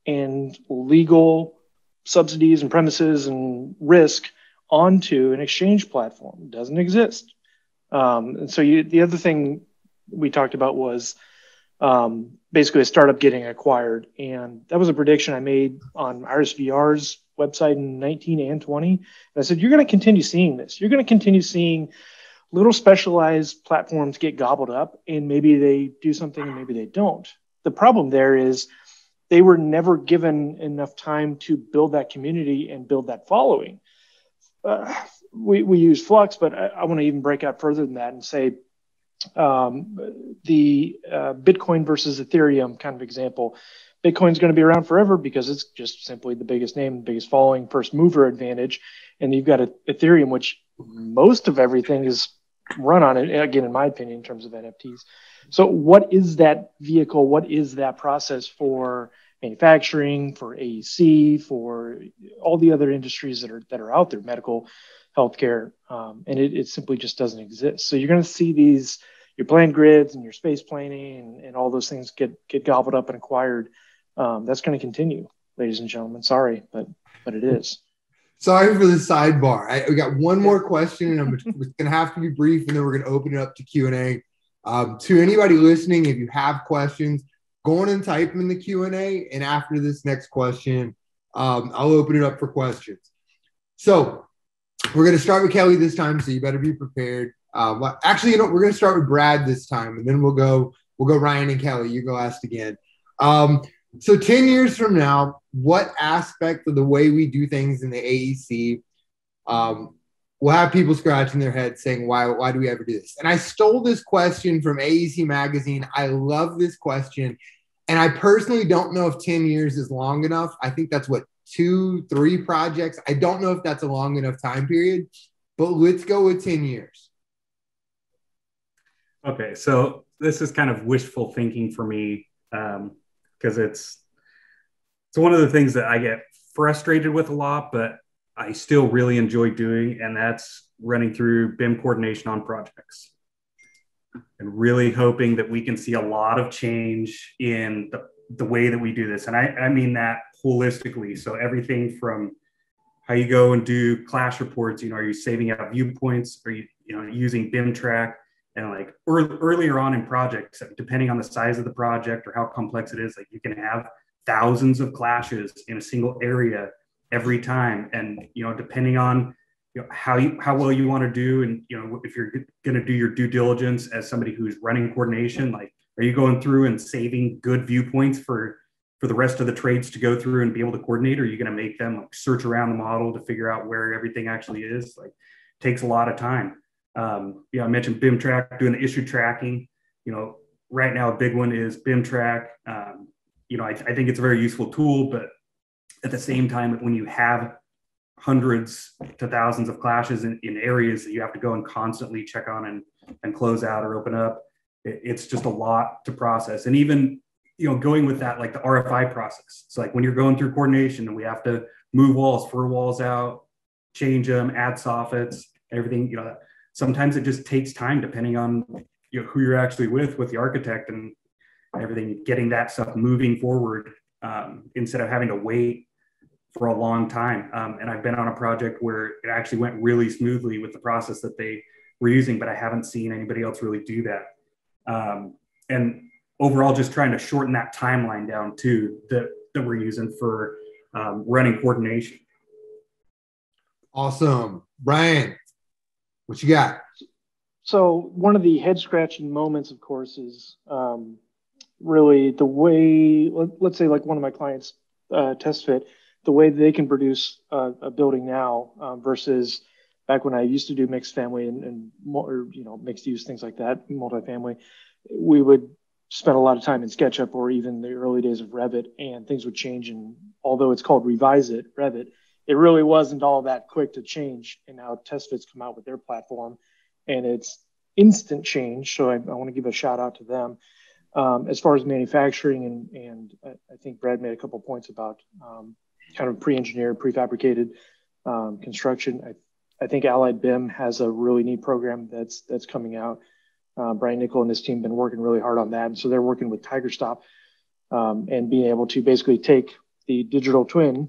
and legal subsidies and premises and risk onto an exchange platform. It doesn't exist. Um, and so you, the other thing we talked about was um, basically a startup getting acquired. And that was a prediction I made on Iris V R's website in nineteen and twenty. And I said, you're going to continue seeing this. You're going to continue seeing little specialized platforms get gobbled up, and maybe they do something and maybe they don't. The problem there is they were never given enough time to build that community and build that following. Uh, we, we use Flux, but I, I want to even break out further than that and say um, the uh, Bitcoin versus Ethereum kind of example. Bitcoin's going to be around forever because it's just simply the biggest name, the biggest following, first mover advantage. And you've got a, Ethereum, which most of everything is run on it, again, in my opinion, in terms of N F Ts. So what is that vehicle? What is that process for manufacturing, for A E C, for all the other industries that are, that are out there, medical, healthcare, um, and it, it simply just doesn't exist. So you're going to see these, your plan grids and your space planning and, and all those things get, get gobbled up and acquired. Um, that's going to continue, ladies and gentlemen. Sorry, but, but it is. Sorry for the sidebar. I, we got one more question, and I'm going to have to be brief, and then we're going to open it up to Q and A. Um, to anybody listening, if you have questions, go on and type them in the Q and A, and after this next question, um, I'll open it up for questions. So we're going to start with Kelly this time, so you better be prepared. Uh, well, actually, you know, we're going to start with Brad this time, and then we'll go we'll go Ryan and Kelly. You go last again. Um, So ten years from now, what aspect of the way we do things in the A E C um, will have people scratching their heads saying, why, why do we ever do this? And I stole this question from A E C Magazine. I love this question. And I personally don't know if ten years is long enough. I think that's what, two, three projects. I don't know if that's a long enough time period, but let's go with ten years. Okay, so this is kind of wishful thinking for me. Um, Because it's it's one of the things that I get frustrated with a lot, but I still really enjoy doing, and that's running through B I M coordination on projects. And really hoping that we can see a lot of change in the, the way that we do this. And I, I mean that holistically. So everything from how you go and do clash reports, you know, are you saving out viewpoints? Are you, you know, using B I M track? And like earlier on in projects, depending on the size of the project or how complex it is, like you can have thousands of clashes in a single area every time. And, you know, depending on you know, how you, how well you want to do, and, you know, if you're going to do your due diligence as somebody who's running coordination, like, Are you going through and saving good viewpoints for, for the rest of the trades to go through and be able to coordinate? Or are you going to make them like search around the model to figure out where everything actually is? Like, takes a lot of time. Um, yeah, I mentioned B I M track, doing the issue tracking. You know, right now a big one is B I M track. Um, you know, I, I think it's a very useful tool, but at the same time, when you have hundreds to thousands of clashes in, in areas that you have to go and constantly check on and, and close out or open up, it, it's just a lot to process. And even, you know, going with that, like the R F I process. It's like when you're going through coordination and we have to move walls, fur walls out, change them, add soffits, everything, you know, sometimes it just takes time depending on, you know, who you're actually with, with the architect and everything, getting that stuff moving forward um, instead of having to wait for a long time. Um, and I've been on a project where it actually went really smoothly with the process that they were using, but I haven't seen anybody else really do that. Um, and overall, just trying to shorten that timeline down too, that, that we're using for um, running coordination. Awesome. Brian, what you got? So one of the head-scratching moments, of course, is um, really the way, let's say like one of my clients, uh, test fit, the way they can produce a, a building now um, versus back when I used to do mixed family and, and or, you know, mixed use, things like that, multifamily, we would spend a lot of time in SketchUp or even the early days of Revit, and things would change. And although it's called Revise It, Revit, it really wasn't all that quick to change. And now test fits come out with their platform and it's instant change. So I, I want to give a shout out to them. Um, as far as manufacturing, and, and I, I think Brad made a couple points about um, kind of pre-engineered, prefabricated um, construction. I, I think Allied B I M has a really neat program that's that's coming out. Uh, Brian Nickel and his team have been working really hard on that. And so they're working with TigerStop um, and being able to basically take the digital twin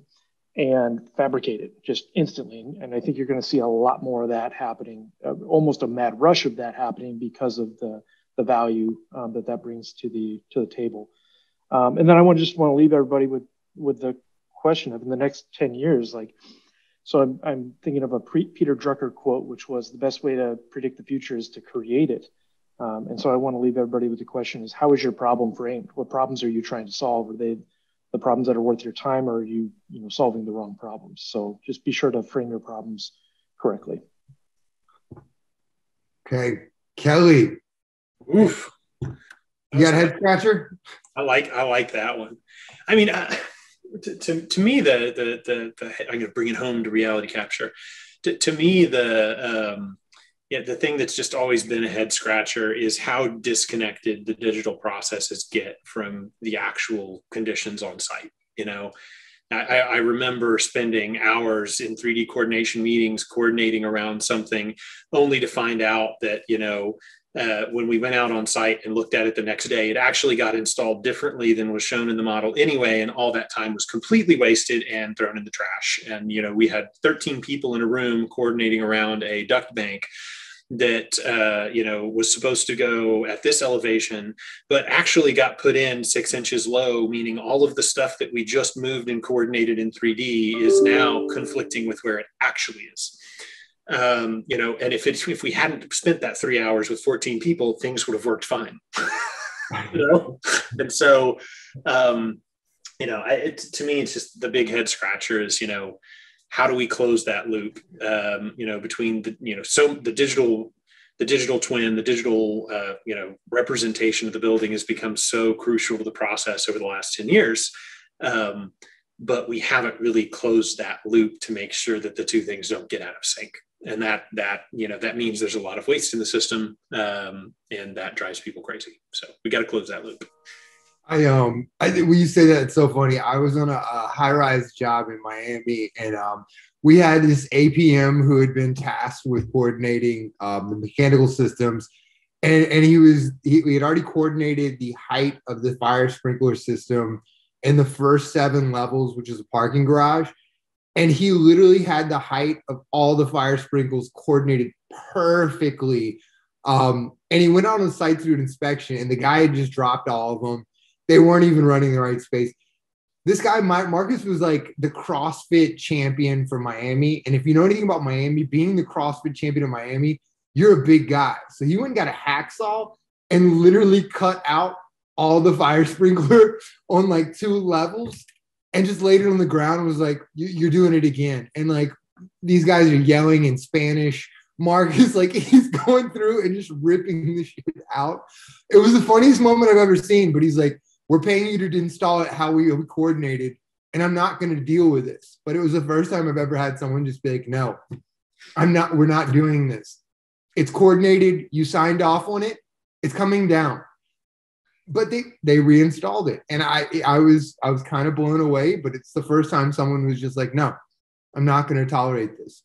and fabricate it just instantly. And I think you're going to see a lot more of that happening, uh, almost a mad rush of that happening because of the, the value um, that that brings to the to the table. Um, and then I want to just want to leave everybody with with the question of in the next ten years, like, so I'm, I'm thinking of a pre Peter Drucker quote, which was the best way to predict the future is to create it. Um, and so I want to leave everybody with the question is, how is your problem framed? What problems are you trying to solve? Are they the problems that are worth your time, or are you, you know, solving the wrong problems? So just be sure to frame your problems correctly. Okay, Kelly. Oof. You got a head scratcher? I like, I like that one. I mean, I, to, to, to me, the, the, the, the, I'm going to bring it home to reality capture. To, to me, the, um, yeah, the thing that's just always been a head scratcher is how disconnected the digital processes get from the actual conditions on site. You know, I, I remember spending hours in three D coordination meetings, coordinating around something only to find out that, you know, Uh, when we went out on site and looked at it the next day, it actually got installed differently than was shown in the model anyway. And all that time was completely wasted and thrown in the trash. And, you know, we had thirteen people in a room coordinating around a duct bank that, uh, you know, was supposed to go at this elevation, but actually got put in six inches low, meaning all of the stuff that we just moved and coordinated in three D is now conflicting with where it actually is. Um, you know, and if it's, if we hadn't spent that three hours with fourteen people, things would have worked fine. You know, and so, um, you know, I, it, to me, it's just the big head scratcher is, you know, how do we close that loop? Um, you know, between the, you know, so the digital, the digital twin, the digital, uh, you know, representation of the building has become so crucial to the process over the last ten years. Um, but we haven't really closed that loop to make sure that the two things don't get out of sync. And that, that, you know, that means there's a lot of waste in the system, um, and that drives people crazy. So we got to close that loop. I, um, I think when you say that, it's so funny. I was on a, a high rise job in Miami, and um, we had this A P M who had been tasked with coordinating um, the mechanical systems. And, and he was, he, we had already coordinated the height of the fire sprinkler system in the first seven levels, which is a parking garage. And he literally had the height of all the fire sprinkles coordinated perfectly. Um, and he went out on site to do an inspection, and the guy had just dropped all of them. They weren't even running the right space. This guy, Marcus, was like the CrossFit champion for Miami. And if you know anything about Miami, being the CrossFit champion of Miami, you're a big guy. So he went and got a hacksaw and literally cut out all the fire sprinkler on like two levels and just laid it on the ground and was like, you're doing it again. And like, these guys are yelling in Spanish. Mark is like, he's going through and just ripping the shit out. It was the funniest moment I've ever seen, but he's like, we're paying you to install it how we coordinated, and I'm not going to deal with this. But it was the first time I've ever had someone just be like, no, I'm not, we're not doing this. It's coordinated. You signed off on it. It's coming down. But they, they reinstalled it. And I, I was, I was kind of blown away, but it's the first time someone was just like, no, I'm not going to tolerate this.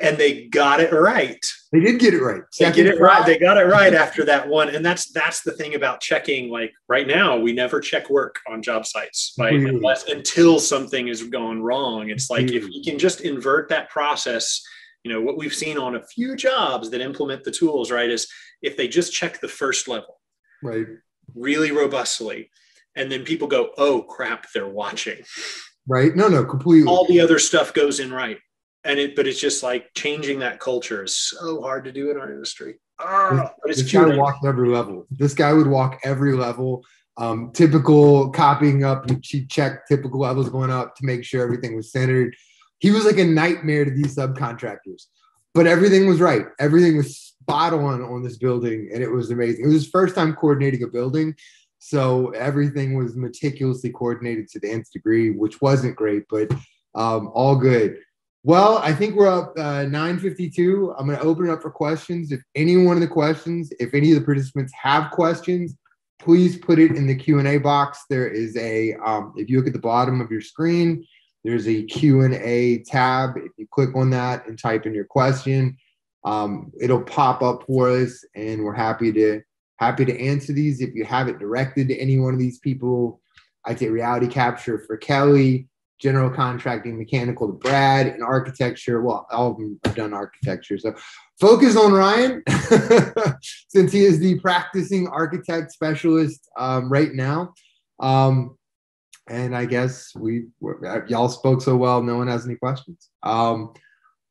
And they got it right. They did get it right. They get it right. They got it right after that one. And that's that's the thing about checking. Like right now, we never check work on job sites, right? Mm-hmm. Unless, until something is gone wrong. It's like, mm-hmm. if you can just invert that process, you know, what we've seen on a few jobs that implement the tools, right, is if they just check the first level, right, really robustly, and then people go, oh, crap, they're watching. Right. No, no, completely. All the other stuff goes in right. And it, but it's just like changing that culture is so hard to do in our industry. Oh, this, this guy walked every level. This guy would walk every level. Um, typical copying up, and she checked typical levels going up to make sure everything was centered. He was like a nightmare to these subcontractors, but everything was right. Everything was spot on on this building, and it was amazing. It was his first time coordinating a building, so everything was meticulously coordinated to the nth degree, which wasn't great, but um, all good. Well, I think we're up uh, nine fifty-two. I'm going to open it up for questions. If any one of the questions, if any of the participants have questions, please put it in the Q and A box. There is a, um, if you look at the bottom of your screen, there's a Q and A tab. If you click on that and type in your question, um, it'll pop up for us, and we're happy to happy to answer these. If you have it directed to any one of these people, I'd say reality capture for Kelly, general contracting, mechanical to Brad, and architecture. Well, all of them have done architecture. So focus on Ryan, since he is the practicing architect specialist um, right now. Um, and I guess we y'all spoke so well, no one has any questions. Um,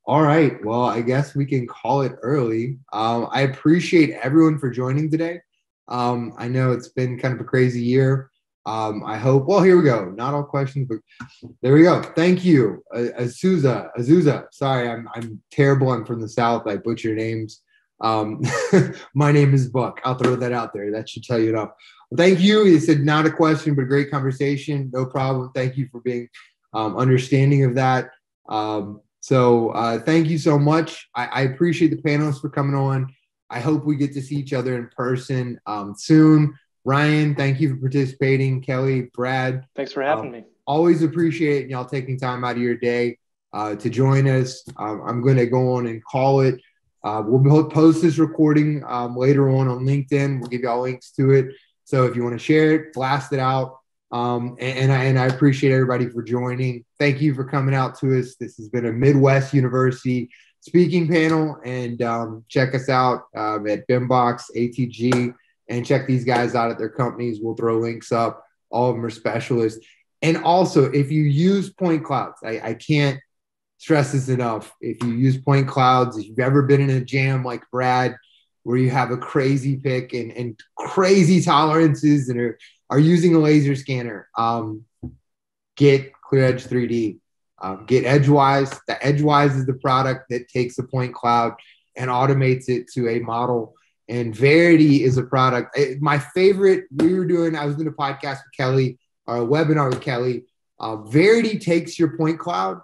all right. Well, I guess we can call it early. Um, I appreciate everyone for joining today. Um, I know it's been kind of a crazy year. Um, I hope, well, here we go. Not all questions, but there we go. Thank you. Azusa, Azusa. Sorry, I'm, I'm terrible. I'm from the South. I butcher names. Um, my name is Buck. I'll throw that out there. That should tell you enough. Thank you. You said not a question, but a great conversation. No problem. Thank you for being um, understanding of that. Um, so uh, thank you so much. I, I appreciate the panelists for coming on. I hope we get to see each other in person um, soon. Ryan, thank you for participating. Kelly, Brad. Thanks for having um, me. Always appreciate y'all taking time out of your day uh, to join us. Um, I'm going to go on and call it. Uh, we'll post this recording um, later on on LinkedIn. We'll give y'all links to it. So if you want to share it, blast it out. Um, and, and, I, and I appreciate everybody for joining. Thank you for coming out to us. This has been a Midwest University speaking panel. And um, check us out um, at BIMBOX, A T G. And check these guys out at their companies. We'll throw links up. All of them are specialists. And also, if you use point clouds, I, I can't stress this enough. If you use point clouds, if you've ever been in a jam like Brad, where you have a crazy pick and, and crazy tolerances and are, are using a laser scanner, um, get ClearEdge three D. Um, get Edgewise. The Edgewise is the product that takes a point cloud and automates it to a model. And Verity is a product. It, my favorite, we were doing, I was doing a podcast with Kelly, or a webinar with Kelly. Uh, Verity takes your point cloud,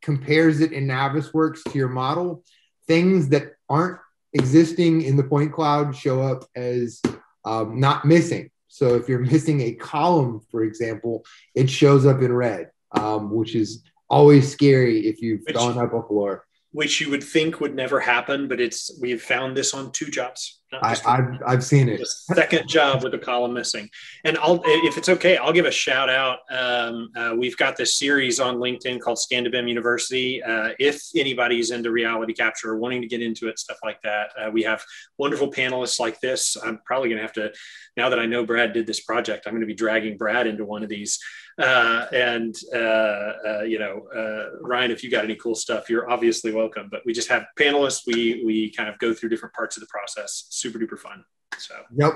compares it in Navisworks to your model. Things that aren't existing in the point cloud show up as um, not missing. So if you're missing a column, for example, it shows up in red, um, which is always scary if you've which gone up a floor. Which you would think would never happen, but it's we have found this on two jobs. Not just I, I've I've seen it. Second job with a column missing, and I'll if it's okay, I'll give a shout out. Um, uh, we've got this series on LinkedIn called Scan to B I M University. Uh, if anybody's into reality capture, or wanting to get into it, stuff like that, uh, we have wonderful panelists like this. I'm probably going to have to, now that I know Brad did this project, I'm going to be dragging Brad into one of these. Uh, and, uh, uh, you know, uh, Ryan, if you got any cool stuff, you're obviously welcome, but we just have panelists. We, we kind of go through different parts of the process. Super duper fun. So yep.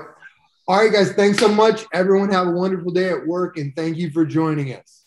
All right, guys, thanks so much. Everyone have a wonderful day at work, and thank you for joining us.